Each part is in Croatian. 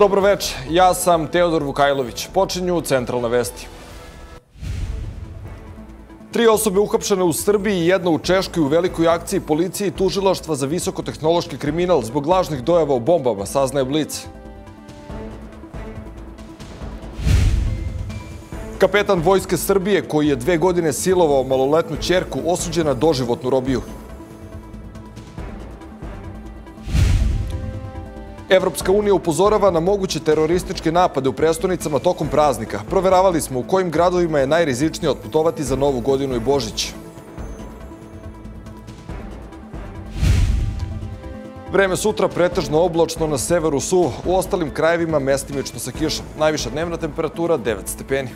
Dobroveče, ja sam Teodor Vukajlović. Počinju centralne vesti. 3 osobe uhapšene u Srbiji, 1 u Češkoj u velikoj akciji policije i tužilaštva za visokotehnološki kriminal zbog lažnih dojava o bombama, saznaje Blic. Kapetan Vojske Srbije, koji je 2 godine silovao maloletnu ćerku, osuđen na doživotnu robiju. Evropska unija upozorava na moguće terorističke napade u prestonicama tokom praznika. Proveravali smo u kojim gradovima je najrizičnije otputovati za Novu godinu i Božić. Vreme sutra pretežno oblačno, na severu suvo, u ostalim krajevima mestimično sa kišom. Najviša dnevna temperatura 9 stepeni.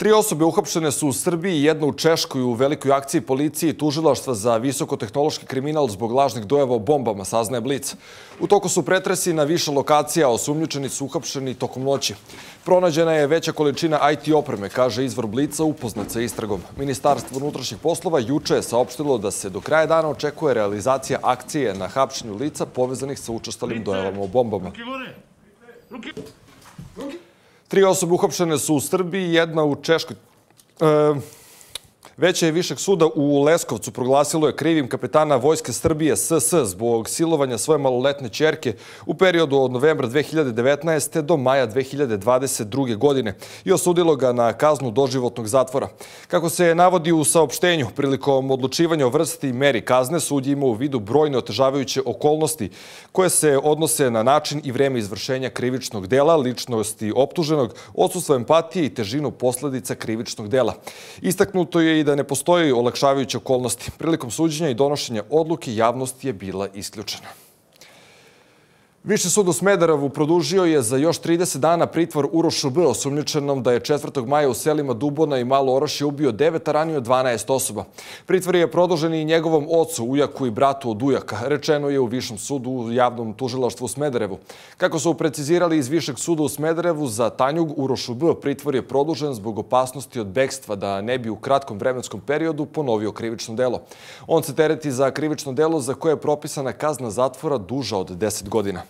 3 osobe uhapšene su u Srbiji, 1 u Češkoj u velikoj akciji policije i tužilaštva za visokotehnološki kriminal zbog lažnih dojava o bombama, saznaje Blic. U toku su pretresi na više lokacija, osumnjičeni su uhapšeni tokom noći. Pronađena je veća količina IT opreme, kaže izvor Blica upoznat sa istragom. Ministarstvo unutrašnjih poslova juče je saopštilo da se do kraja dana očekuje realizacija akcije na hapšenju lica povezanih sa učestalim dojavama o bombama. 3 osobe uhapšene su u Srbiji, 1 u Češkoj. Veće je višeg suda u Leskovcu proglasilo je krivim kapetana Vojske Srbije SS zbog silovanja svoje maloletne ćerke u periodu od novembra 2019. do maja 2022. godine i osudilo ga na kaznu doživotnog zatvora. Kako se navodi u saopštenju, prilikom odlučivanja o vrsti i meri kazne sud ima u vidu brojne otežavajuće okolnosti koje se odnose na način i vreme izvršenja krivičnog dela, ličnosti optuženog, odsustvo empatije i težinu posledica krivičnog dela. Istaknuto je i da ne postoji olakšavajuće okolnosti. Prilikom suđenja i donošenja odluke javnost je bila isključena. Viši sud u Smederevu produžio je za još 30 dana pritvor Urošu B, osumnjičenom da je 4. maja u selima Dubona i Malo Orašje ubio 9, a ranio 12 osoba. Pritvor je produžen i njegovom ocu, ujaku i bratu od ujaka, rečeno je u Višem sudu u javnom tužilaštvu u Smederevu. Kako su precizirali iz Višeg suda u Smederevu, za Tanjug Urošu B pritvor je produžen zbog opasnosti od bekstva da ne bi u kratkom vremenskom periodu ponovio krivično delo. On se tereti za krivično delo za koje je propisana kazna zatvora duža od 10 godina.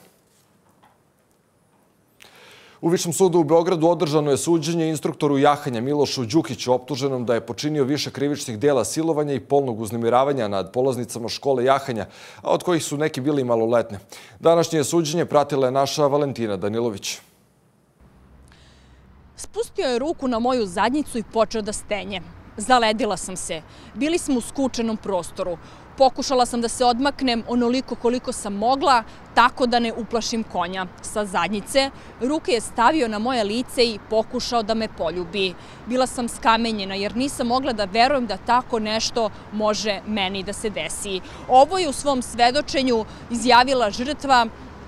U Višem sudu u Beogradu održano je suđenje instruktoru jahanja Milošu Đukiću, optuženom da je počinio više krivičnih dela silovanja i polnog uznemiravanja nad polaznicama škole jahanja, a od kojih su neki bili maloletne. Današnje suđenje pratila je naša Valentina Danilović. Spustio je ruku na moju zadnjicu i počeo da stenje. Zaledila sam se. Bili smo u skučenom prostoru. Pokušala sam da se odmaknem onoliko koliko sam mogla, tako da ne uplašim konja. Sa zadnjice ruke je stavio na moje lice i pokušao da me poljubi. Bila sam skamenjena jer nisam mogla da verujem da tako nešto može meni da se desi. Ovo je u svom svedočenju izjavila žrtva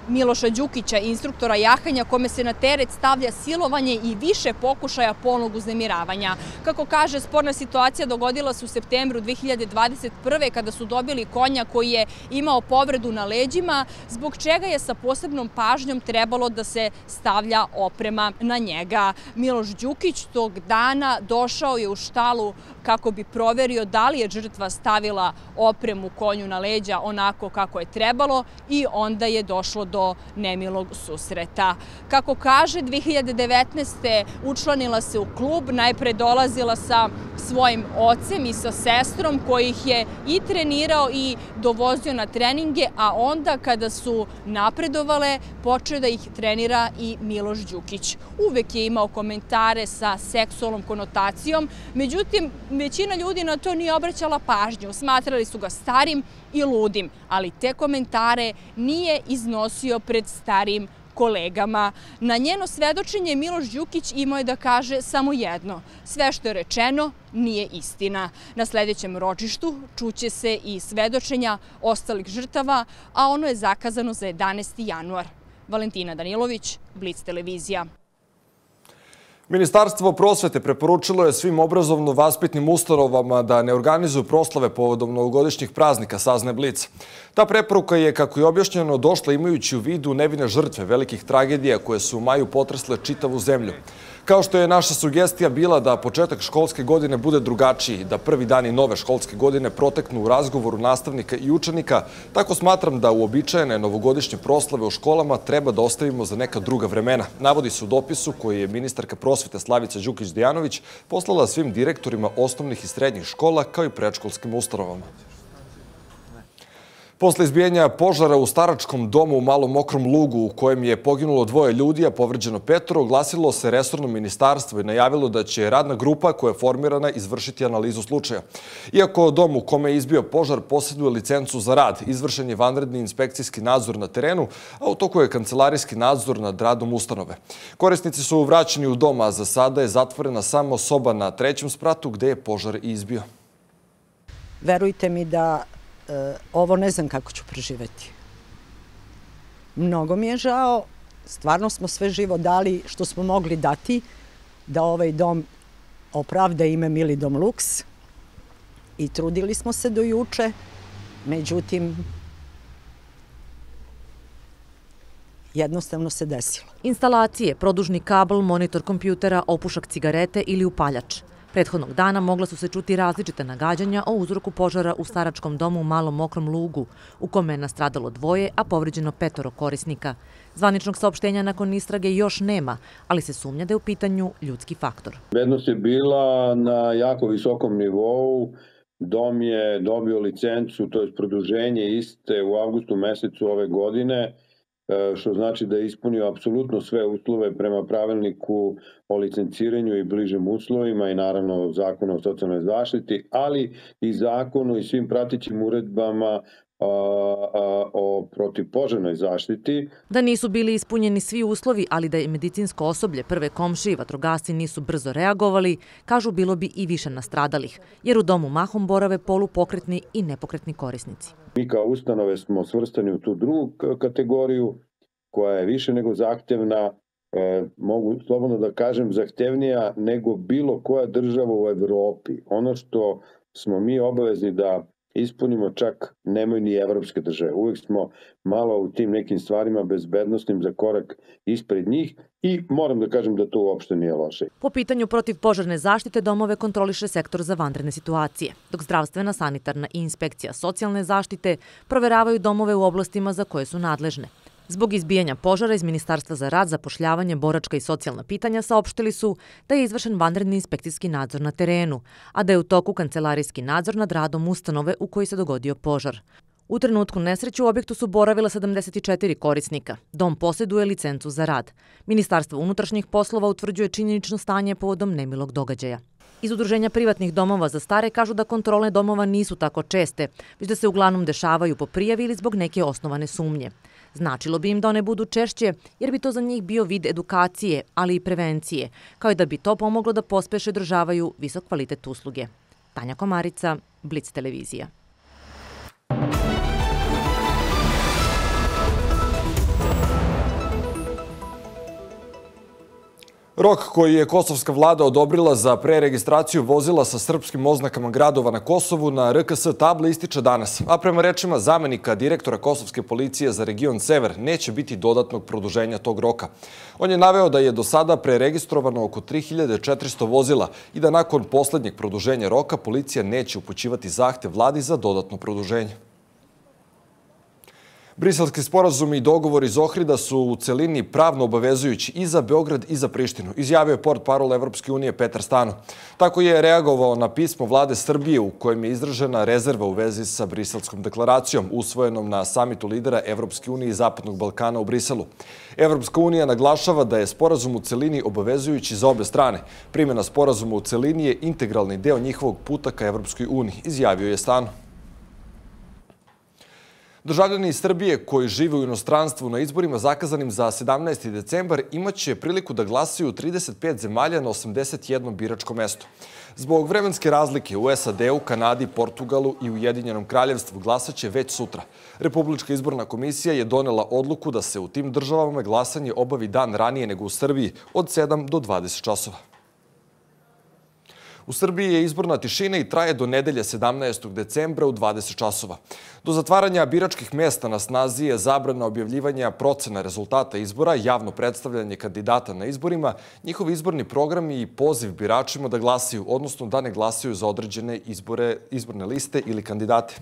Miloša Đukića, instruktora jahanja, kome se na teret stavlja silovanje i više pokušaja polnog uznemiravanja. Kako kaže, sporna situacija dogodila se u septembru 2021. kada su dobili konja koji je imao povredu na leđima, zbog čega je sa posebnom pažnjom trebalo da se stavlja oprema na njega. Miloš Đukić tog dana došao je u štalu kako bi proverio da li je žrtva stavila opremu konju na leđa onako kako je trebalo i onda je došlo do nemilog susreta. Kako kaže, 2019. učlanila se u klub, najpre dolazila sa svojim ocem i sa sestrom koji ih je i trenirao i dovozio na treninge, a onda kada su napredovale, počeo da ih trenira i Miloš Đukić. Uvek je imao komentare sa seksualnom konotacijom, međutim, većina ljudi na to nije obraćala pažnju. Smatrali su ga starim i ludim, ali te komentare nije iznosio pred starim kolegama. Na njeno svedočenje Miloš Đukić imao je da kaže samo jedno. Sve što je rečeno nije istina. Na sljedećem ročištu čuće se i svedočenja ostalih žrtava, a ono je zakazano za 11. januar. Valentina Danilović, Blic televizija. Ministarstvo prosvete preporučilo je svim obrazovno-vaspitnim ustanovama da ne organizuju proslave povodom novogodišnjih praznika, saznaje Blic. Ta preporuka je, kako je objašnjeno, došla imajući u vidu nevine žrtve velikih tragedija koje su u maju potresle čitavu zemlju. Kao što je naša sugestija bila da početak školske godine bude drugačiji, da prvi dani nove školske godine proteknu u razgovoru nastavnika i učenika, tako smatram da uobičajene novogodišnje proslave u školama treba da ostavimo za neka druga vremena. Navodi se u dopisu koji je ministarka prosvete Slavica Đukić Dejanović poslala svim direktorima osnovnih i srednjih škola kao i predškolskim ustanovama. Posle izbijanja požara u staračkom domu u Malom Okrom Lugu, u kojem je poginulo 2 ljudi, a povređeno 5, oglasilo se resorno ministarstvo i najavilo da će radna grupa koja je formirana izvršiti analizu slučaja. Iako dom u kome je izbio požar posjeduje licencu za rad, izvršen je vanredni inspekcijski nadzor na terenu, a u toku je kancelarijski nadzor nad radom ustanove. Korisnici su vraćeni u dom, a za sada je zatvorena samo soba na 3. spratu gde je požar izbio. Verujte mi da ovo ne znam kako ću preživeti. Mnogo mi je žao, stvarno smo sve živo dali što smo mogli dati da ovaj dom opravda ime Mili dom Lux i trudili smo se do juče, međutim jednostavno se desilo. Instalacije, produžni kabel, monitor kompjutera, opušak cigarete ili upaljač. Prethodnog dana mogla su se čuti različite nagađanja o uzroku požara u staračkom domu u Malom Okrom Lugu, u kome je nastradalo 2, a povređeno 5 korisnika. Zvaničnog saopštenja nakon istrage još nema, ali se sumnja da je u pitanju ljudski faktor. Bezbednost je bila na jako visokom nivou. Dom je dobio licencu, to je produženje iste u avgustu mesecu ove godine, što znači da je ispunio apsolutno sve uslove prema pravilniku o licenciranju i bližim uslovima i naravno zakonu o socijalnoj zaštiti, ali i zakonu i svim pratećim uredbama o protivpožarnoj zaštiti. Da nisu bili ispunjeni svi uslovi, ali da je medicinsko osoblje, prve komšije i vatrogasci nisu brzo reagovali, kažu bilo bi i više nastradalih, jer u domu mahom borave polupokretni i nepokretni korisnici. Mi kao ustanove smo svrstani u tu drugu kategoriju koja je više nego zahtevna, mogu slobodno da kažem zahtevnija nego bilo koja država u Evropi. Ono što smo mi obavezni da ispunimo čak nemaju ni evropske države. Uvijek smo malo u tim nekim stvarima bezbednostnim za korak ispred njih i moram da kažem da to uopšte nije loše. Po pitanju protivpožarne zaštite domove kontroliše sektor za vanredne situacije, dok zdravstvena, sanitarna i inspekcija socijalne zaštite proveravaju domove u oblastima za koje su nadležne. Zbog izbijanja požara iz Ministarstva za rad, zapošljavanje, boračka i socijalna pitanja saopštili su da je izvršen vanredni inspekcijski nadzor na terenu, a da je u toku kancelarijski nadzor nad radom ustanove u kojoj se dogodio požar. U trenutku nesreće u objektu su boravila 74 korisnika. Dom posjeduje licencu za rad. Ministarstvo unutrašnjih poslova utvrđuje činjenično stanje povodom nemilog događaja. Iz udruženja privatnih domova za stare kažu da kontrole domova nisu tako česte, već da se uglavnom dešavaju po prijavi ili zbog neke osnovane sumnje. Značilo bi im da one budu češće, jer bi to za njih bio vid edukacije, ali i prevencije, kao i da bi to pomoglo da pospeše održavaju visok kvalitet usluge. Tanja Komarica, Blic televizija. Rok koji je kosovska vlada odobrila za preregistraciju vozila sa srpskim oznakama gradova na Kosovu na RKS table ističe danas, a prema rečima zamenika direktora kosovske policije za region Sever neće biti dodatnog produženja tog roka. On je naveo da je do sada preregistrovano oko 3400 vozila i da nakon poslednjeg produženja roka policija neće upućivati zahtev vladi za dodatno produženje. Briselski sporazumi i dogovori iz Ohrida su u celini pravno obavezujući i za Beograd i za Prištinu, izjavio je portparol Evropske unije Petar Stano. Tako je reagovao na pismo vlade Srbije u kojem je izražena rezerva u vezi sa Briselskom deklaracijom, usvojenom na samitu lidera Evropske unije i Zapadnog Balkana u Briselu. Evropska unija naglašava da je sporazum u celini obavezujući za obe strane. Primjena sporazuma u celini je integralni deo njihovog puta ka Evropskoj uniji, izjavio je Stano. Državljani iz Srbije koji žive u inostranstvu na izborima zakazanim za 17. decembar imaće priliku da glasaju u 35 zemalja na 81 biračko mesto. Zbog vremenske razlike u SAD-u, Kanadi, Portugalu i Ujedinjenom kraljevstvu glasaće već sutra. Republička izborna komisija je donela odluku da se u tim državama glasanje obavi dan ranije nego u Srbiji, od 7 do 20 časova. U Srbiji je izborna tišina i traje do nedelje 17. decembra u 20 časova. Do zatvaranja biračkih mjesta na snazi je zabrana objavljivanja procena rezultata izbora, javno predstavljanje kandidata na izborima, njihov izborni program i poziv biračima da glasaju, odnosno da ne glasaju za određene izborne liste ili kandidate.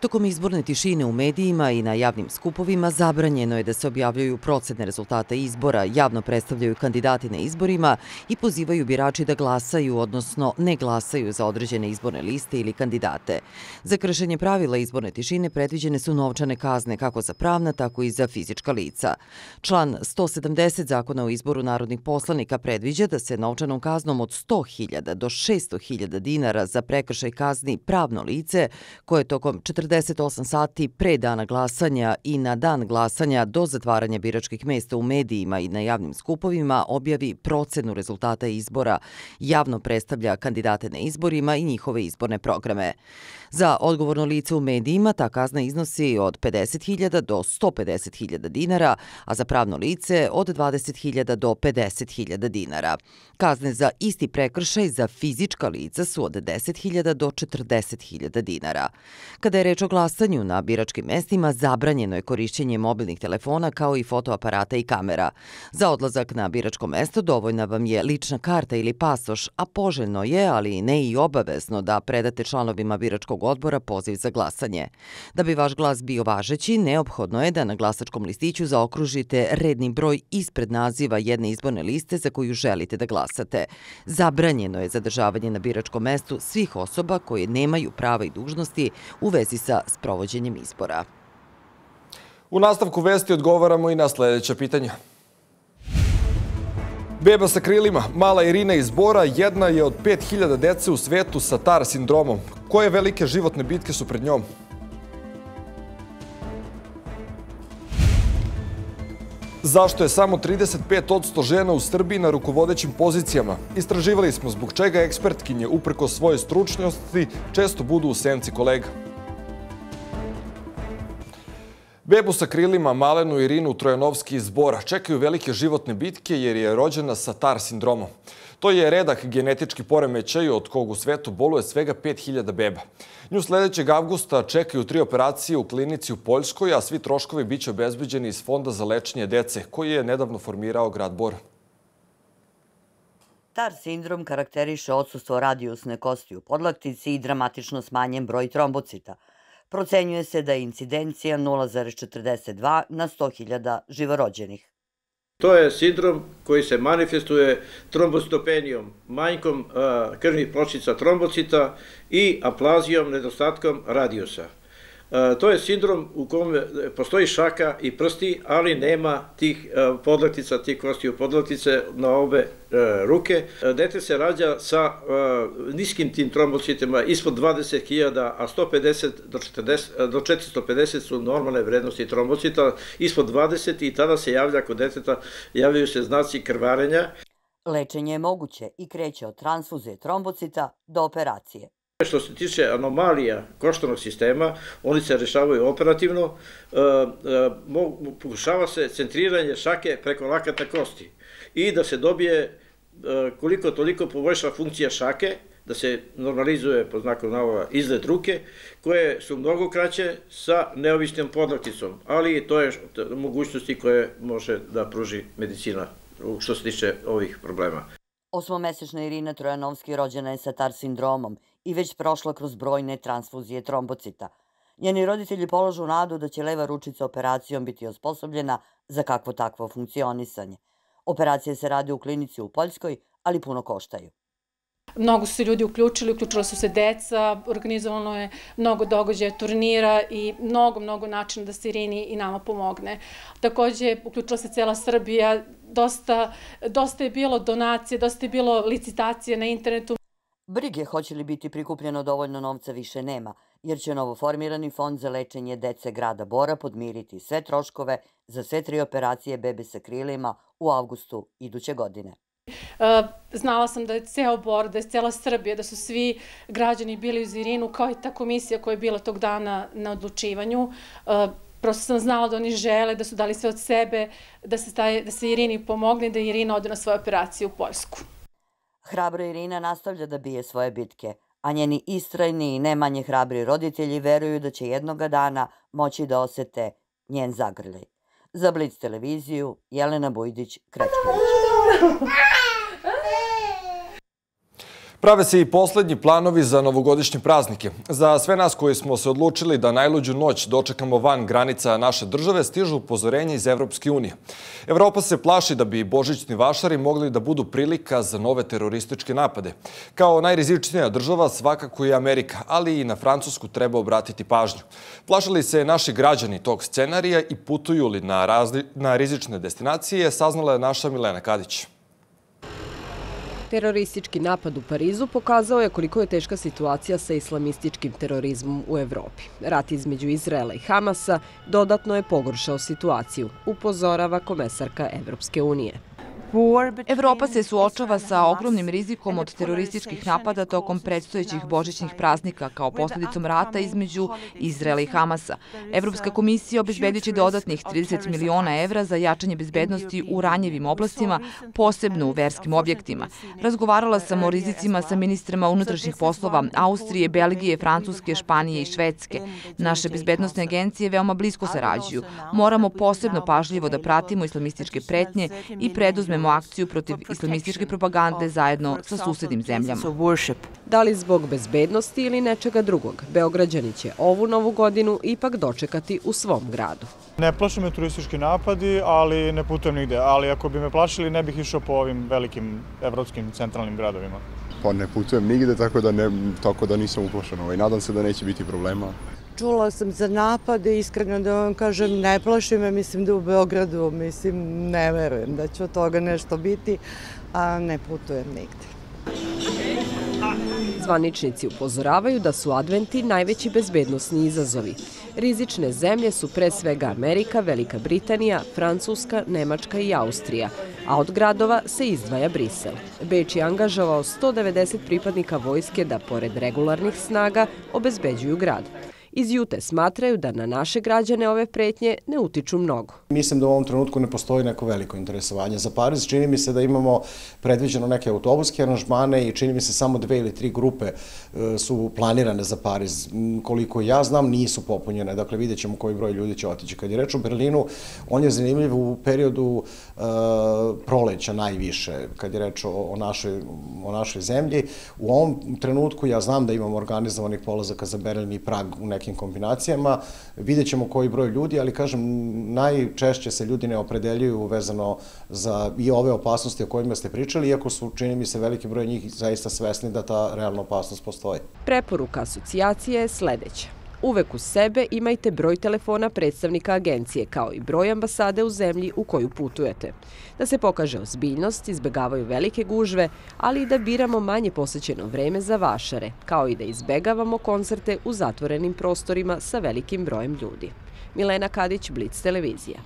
Tokom izborne tišine u medijima i na javnim skupovima zabranjeno je da se objavljaju procene rezultata izbora, javno predstavljaju kandidati na izborima i pozivaju birači da glasaju, odnosno ne glasaju za određene izborne liste ili kandidate. Za kršenje pravila izborne tišine predviđene su novčane kazne kako za pravna, tako i za fizička lica. Član 170 Zakona o izboru narodnih poslanika predviđa da se novčanom kaznom od 100.000 do 600.000 dinara za prekršaj kazni pravno lice koje tokom 48 sati pre dana glasanja i na dan glasanja do zatvaranja biračkih mjesta u medijima i na javnim skupovima objavi procenu rezultata izbora, javno predstavlja kandidate na izborima i njihove izborne programe. Za odgovorno lice u medijima ta kazna iznosi od 50.000 do 150.000 dinara, a za pravno lice od 20.000 do 50.000 dinara. Kazne za isti prekršaj za fizička lica su od 10.000 do 40.000 dinara. Kada je reč o glasanju na biračkim mestima, zabranjeno je korišćenje mobilnih telefona kao i fotoaparata i kamera. Za odlazak na biračko mesto dovoljna vam je lična karta ili pasoš, a poželjno je, ali ne i obavezno, da predate članovima biračkog odbora poziv za glasanje. Da bi vaš glas bio važeći, neophodno je da na glasačkom listiću zaokružite redni broj ispred naziva jedne izborne liste za koju želite da glasate. Zabranjeno je zadržavanje na biračkom mestu svih osoba koje nemaju prava i dužnosti u vezi sa sprovođenjem izbora. U nastavku vesti odgovaramo i na sljedeća pitanja. Beba sa krilima, mala Irina iz Bora, jedna je od 5.000 dece u svetu sa TAR sindromom. Koje velike životne bitke su pred njom? Zašto je samo 35% žena u Srbiji na rukovodećim pozicijama? Istraživali smo zbog čega ekspertkinje, upreko svoje stručnosti, često budu u senci kolega. Bebu sa krilima, malenu Irinu Trojanovski iz Bora, čekaju velike životne bitke jer je rođena sa TAR sindromom. To je redak genetički poremećaj od kog u svetu boluje svega 5.000 beba. Nju sljedećeg avgusta čekaju 3 operacije u klinici u Poljskoj, a svi troškovi biće obezbeđeni iz Fonda za lečenje dece, koji je nedavno formirao grad Bor. TAR sindrom karakteriše odsustvo radiusne kosti u podlaktici i dramatično smanjen broj trombocita. Procenjuje se da je incidencija 0,42 na 100.000 živorođenih. To je sindrom koji se manifestuje trombocitopenijom, manjkom krvnih pločica trombocita i aplazijom, nedostatkom radijusa. To je sindrom u kojem postoji šaka i prsti, ali nema tih podlaktica, tih kostiju podlaktice na obe ruke. Dete se rađa sa niskim tim trombocitima ispod 20.000, a 150 do 450 su normalne vrednosti trombocita, ispod 20 i tada se javlja kod deteta, javljaju se znaci krvarenja. Lečenje je moguće i kreće od transfuzije trombocita do operacije. Što se tiče anomalija koštanog sistema, oni se rešavaju operativno, pokušava se centriranje šake preko lakata kosti i da se dobije koliko toliko poboljša funkcija šake, da se normalizuje po znaku navoda izgled ruke, koje su mnogo kraće sa neovisnom podlakticom, ali to je mogućnosti koje može da pruži medicina što se tiče ovih problema. Osmomesečna Irina Trojanovski rođena je sa TAR sindromom i već prošla kroz brojne transfuzije trombocita. Njeni roditelji polažu nadu da će leva ručica operacijom biti osposobljena za kakvo takvo funkcionisanje. Operacije se rade u klinici u Poljskoj, ali puno koštaju. Mnogo su se ljudi uključili, uključila su se deca, organizovano je mnogo događaja, turnira i mnogo načina da se Irini i nama pomogne. Također, uključila se cela Srbija, dosta je bilo donacije, dosta je bilo licitacije na internetu. Brige hoće li biti prikupljeno dovoljno novca više nema, jer će novoformirani Fond za lečenje dece grada Bora podmiriti sve troškove za sve 3 operacije bebe sa krilima u avgustu iduće godine. Znala sam da je ceo Bor, da je cela Srbija, da su svi građani bili u Irinu, kao i ta komisija koja je bila tog dana na odlučivanju. Prosto sam znala da oni žele, da su dali sve od sebe, da se Irini pomogne, da Irina ode na svoju operaciju u Poljsku. Hrabra Irina nastavlja da bije svoje bitke, a njeni istrajni i ne manje hrabri roditelji veruju da će jednoga dana moći da osete njen zagrljaj. Za Blic televiziju, Jelena Bujdić Krečković. Prave se i poslednji planovi za novogodišnje praznike. Za sve nas koji smo se odlučili da najluđu noć dočekamo van granica naše države, stižu upozorenja iz Evropske unije. Evropa se plaši da bi božićni vašari mogli da budu prilika za nove terorističke napade. Kao najrizičnija država svakako je Amerika, ali i na Francusku treba obratiti pažnju. Plašili se naši građani tog scenarija i putuju li na rizične destinacije, saznala je naša Milena Kadić. Teroristički napad u Parizu pokazao je koliko je teška situacija sa islamističkim terorizmom u Evropi. Rat između Izraela i Hamasa dodatno je pogoršao situaciju, upozorava komesarka Evropske unije. Evropa se suočava sa ogromnim rizikom od terorističkih napada tokom predstojećih božićnih praznika kao posledicom rata između Izraela i Hamasa. Evropska komisija obezbediće dodatnih 30 miliona evra za jačanje bezbednosti u ranjivim oblastima, posebno u verskim objektima. Razgovarala sam o rizicima sa ministrima unutrašnjih poslova Austrije, Belgije, Francuske, Španije i Švedske. Naše bezbednostne agencije veoma blisko sarađuju. Moramo posebno pažljivo da pratimo islamističke pretnje i preduzmemo akciju protiv islamističke propagande zajedno sa susednim zemljama. Da li zbog bezbednosti ili nečega drugog, Beograđani će ovu novu godinu ipak dočekati u svom gradu. Ne plaše me teroristički napadi, ali ne putujem nigde. Ali ako bi me plašili, ne bih išao po ovim velikim evropskim centralnim gradovima. Pa ne putujem nigde, tako da nisam uplašen. Nadam se da neće biti problema. Čula sam za napade, iskreno da vam kažem, ne plaši me, mislim da u Beogradu, ne verujem da će od toga nešto biti, a ne putujem nigde. Zvaničnici upozoravaju da su adventi najveći bezbednosni izazovi. Rizične zemlje su pre svega Amerika, Velika Britanija, Francuska, Nemačka i Austrija, a od gradova se izdvaja Brisel. Beč je angažovao 190 pripadnika vojske da, pored regularnih snaga, obezbeđuju grad. Iz Jute smatraju da na naše građane ove pretnje ne utiču mnogo. Mislim da u ovom trenutku ne postoji neko veliko interesovanje za Pariz. Čini mi se da imamo predviđeno neke autobuske aranžmane i čini mi se samo 2 ili 3 grupe su planirane za Pariz. Koliko ja znam, nisu popunjene. Dakle, vidjet ćemo koji broj ljudi će otići. Kad je reč o Berlinu, on je zanimljiv u periodu proleća najviše, kad je reč o našoj zemlji. U ovom trenutku ja znam da imamo organizovanih polazaka za Berlin i Prag u nekim kombinacijama. Vidjet ćemo koji broj ljudi, ali kažem, najčešće se ljudi ne opredeljuju vezano za i ove opasnosti o kojima ste pričali, iako su, čini mi se, veliki broj njih zaista svesni da ta realna opasnost postoji. Preporuka asocijacije je sledeća. Uvek uz sebe imajte broj telefona predstavnika agencije, kao i broj ambasade u zemlji u koju putujete. Da se pokaže ozbiljnost, izbegavaju velike gužve, ali i da biramo manje posećeno vreme za vašare, kao i da izbegavamo koncerte u zatvorenim prostorima sa velikim brojem ljudi. Milena Kadić, Blic televizija.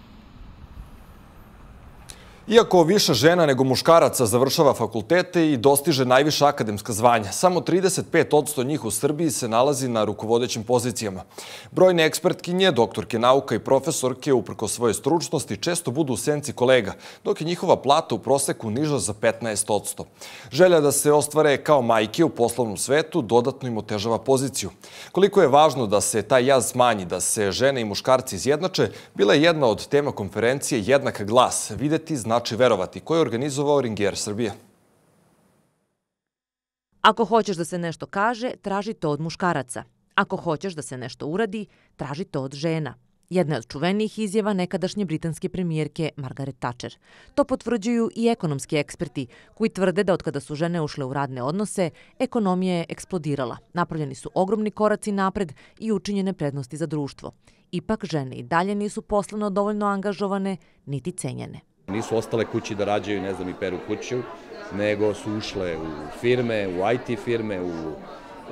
Iako više žena nego muškaraca završava fakultete i dostiže najviše akademska zvanja, samo 35% njih u Srbiji se nalazi na rukovodećim pozicijama. Brojne ekspertkinje, doktorke nauka i profesorke, uprkos svoje stručnosti, često budu u senci kolega, dok je njihova plata u proseku niža za 15%. Želja da se ostvare kao majke u poslovnom svetu dodatno im otežava poziciju. Koliko je važno da se taj jaz smanji, da se žene i muškarci izjednače, bila je jedna od tema konferencije Jednak glas, videti znači verovati, koju je organizovao Ringier Srbije. Ako hoćeš da se nešto kaže, traži to od muškaraca. Ako hoćeš da se nešto uradi, traži to od žena. Jedna od čuvenih izjava nekadašnje britanske premijerke Margaret Thatcher. To potvrđuju i ekonomski eksperti, koji tvrde da otkada su žene ušle u radne odnose, ekonomija je eksplodirala. Napravljeni su ogromni koraci napred i učinjene prednosti za društvo. Ipak žene i dalje nisu poslovno dovoljno angažovane, niti cenjene. Nisu ostale kući da rađaju, ne znam, i peru kuću, nego su ušle u firme, u IT firme, u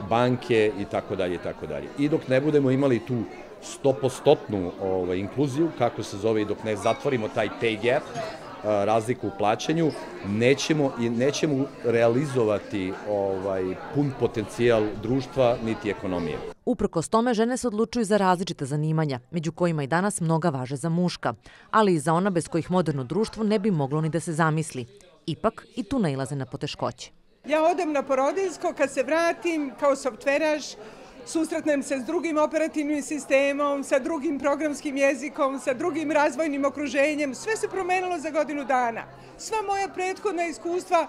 banke i tako dalje i tako dalje. I dok ne budemo imali tu 100%-nu inkluziju, kako se zove, i dok ne zatvorimo taj pay gap, razliku u plaćanju, nećemo realizovati pun potencijal društva niti ekonomije. Uprkos tome, žene se odlučuju za različite zanimanja, među kojima i danas mnoga važe za muška, ali i za ona bez kojih moderno društvo ne bi moglo ni da se zamisli. Ipak, i tu nailaze na poteškoće. Ja odem na porodiljsko, kad se vratim kao softveraš, susretnem se s drugim operativnim sistemom, sa drugim programskim jezikom, sa drugim razvojnim okruženjem. Sve se promenilo za godinu dana. Sva moja prethodna iskustva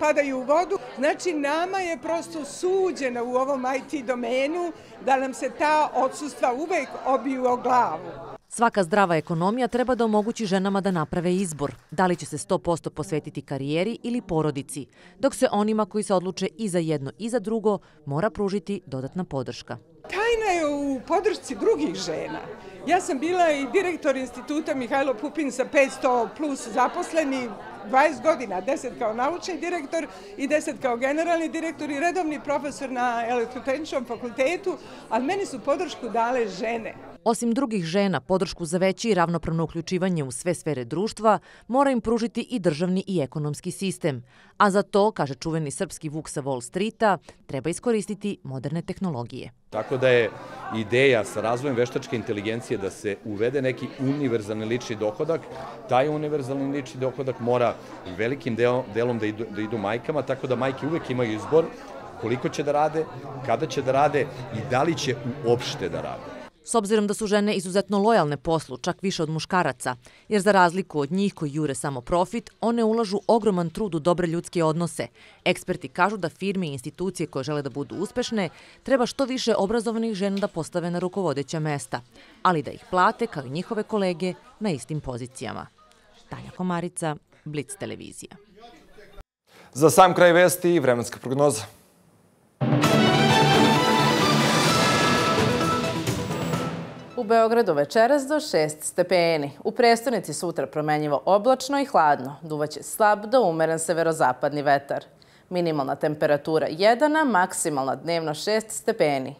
padaju u vodu. Znači, nama je prosto suđeno u ovom IT domenu da nam se ta odsustva uvek obiju o glavu. Svaka zdrava ekonomija treba da omogući ženama da naprave izbor, da li će se 100% posvetiti karijeri ili porodici, dok se onima koji se odluče i za jedno i za drugo mora pružiti dodatna podrška. Tajna je u podršci drugih žena. Ja sam bila i direktor instituta Mihajlo Pupin sa 500 plus zaposleni, 20 godina, 10 kao naučni direktor i 10 kao generalni direktor i redovni profesor na Elektrotehničkom fakultetu, ali meni su podršku dale žene. Osim drugih žena, podršku za veće i ravnopravno uključivanje u sve sfere društva mora im pružiti i državni i ekonomski sistem. A za to, kaže čuveni srpski Vuk sa Wall Streeta, treba iskoristiti moderne tehnologije. Tako da je ideja sa razvojem veštačke inteligencije da se uvede neki univerzalni lični dohodak. Taj univerzalni lični dohodak mora velikim delom da idu majkama, tako da majke uvek imaju izbor koliko će da rade, kada će da rade i da li će uopšte da rade. S obzirom da su žene izuzetno lojalne poslu, čak više od muškaraca, jer za razliku od njih koji jure samo profit, one ulažu ogroman trud u dobre ljudske odnose. Eksperti kažu da firme i institucije koje žele da budu uspešne treba što više obrazovanih žena da postave na rukovodeća mesta, ali da ih plate kao i njihove kolege na istim pozicijama. Tanja Komarica, Blic televizija. Za sam kraj vesti i vremenska prognoza. U Beogradu večeras do 6 stepeni. U prestonici sutra promenjivo oblačno i hladno. Duvaće slab do umeren severozapadni vetar. Minimalna temperatura 1, maksimalna dnevno 6 stepeni.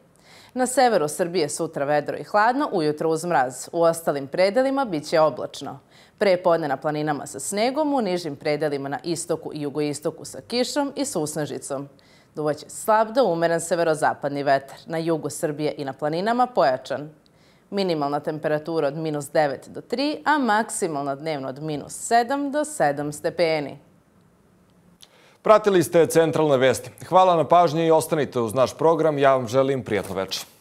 Na severu Srbije sutra vedro i hladno, ujutro uz mraz. U ostalim predelima biće oblačno. Prepodne na planinama sa snegom, u nižim predelima na istoku i jugoistoku sa kišom i susnežicom. Duvaće slab do umeren severozapadni vetar. Na jugu Srbije i na planinama pojačan. Minimalna temperatura od minus 9 do 3, a maksimalna dnevno od minus 7 do 7 stepeni. Pratili ste centralne vesti. Hvala na pažnji i ostanite uz naš program. Ja vam želim prijatno večer.